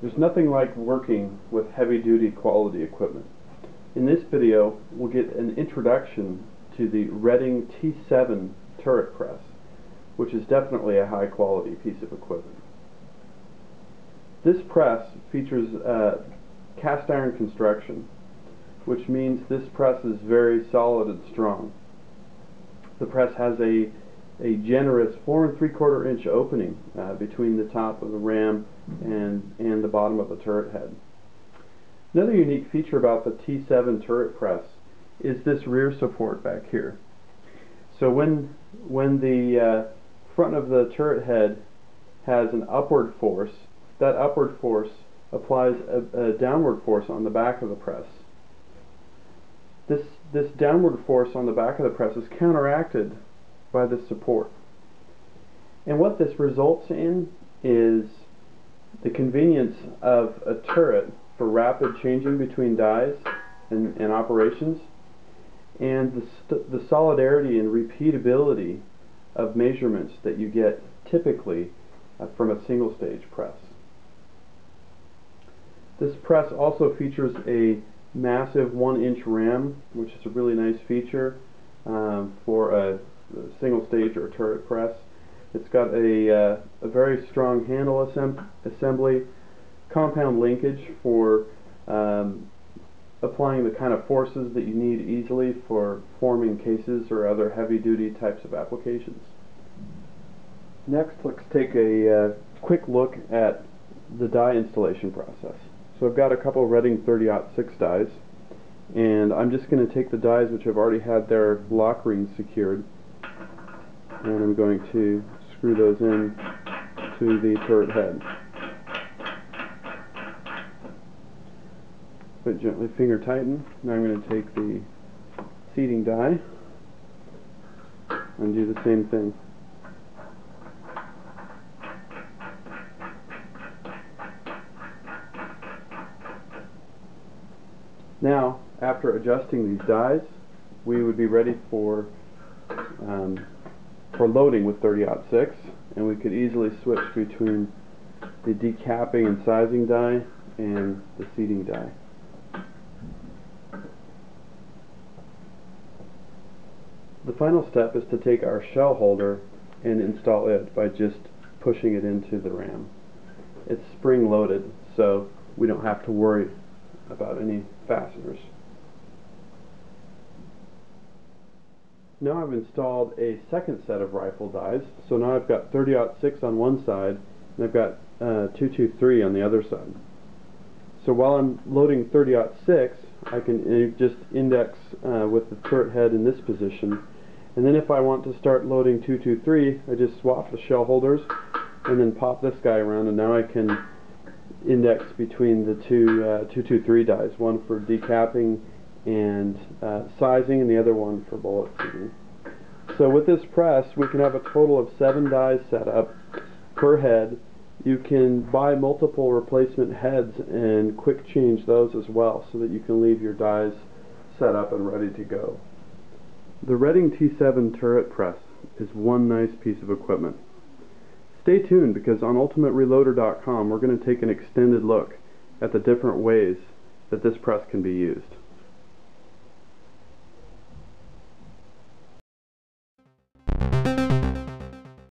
There's nothing like working with heavy-duty quality equipment. In this video, we'll get an introduction to the Redding T7 turret press, which is definitely a high-quality piece of equipment. This press features cast iron construction, which means this press is very solid and strong. The press has a generous 4 3/4 inch opening between the top of the ram and the bottom of the turret head. Another unique feature about the T7 turret press is this rear support back here. So when the front of the turret head has an upward force, that upward force applies a downward force on the back of the press. This downward force on the back of the press is counteracted by this support. And what this results in is the convenience of a turret for rapid changing between dies and operations, and the solidarity and repeatability of measurements that you get typically from a single stage press. This press also features a massive 1-inch ram, which is a really nice feature for a single stage or turret press. It's got a very strong handle assembly, compound linkage for applying the kind of forces that you need easily for forming cases or other heavy-duty types of applications. Next, let's take a quick look at the die installation process. So I've got a couple of Redding 30-06 dies, and I'm just going to take the dies which have already had their lock rings secured, and I'm going to screw those in to the turret head. But gently finger tighten. Now I'm going to take the seating die and do the same thing. Now, after adjusting these dies, we would be ready for loading with 30-06, and we could easily switch between the decapping and sizing die and the seating die. The final step is to take our shell holder and install it by just pushing it into the ram. It's spring-loaded, so we don't have to worry about any fasteners. Now I've installed a second set of rifle dies, so now I've got 30-06 on one side and I've got 223 on the other side. So while I'm loading 30-06, I can just index with the turret head in this position, and then if I want to start loading 223, I just swap the shell holders and then pop this guy around, and now I can index between the two 223 dies, one for decapping and sizing, and the other one for bullet seating. So with this press, we can have a total of 7 dies set up per head. You can buy multiple replacement heads and quick change those as well, so that you can leave your dies set up and ready to go. The Redding T7 turret press is one nice piece of equipment. Stay tuned, because on UltimateReloader.com we're going to take an extended look at the different ways that this press can be used.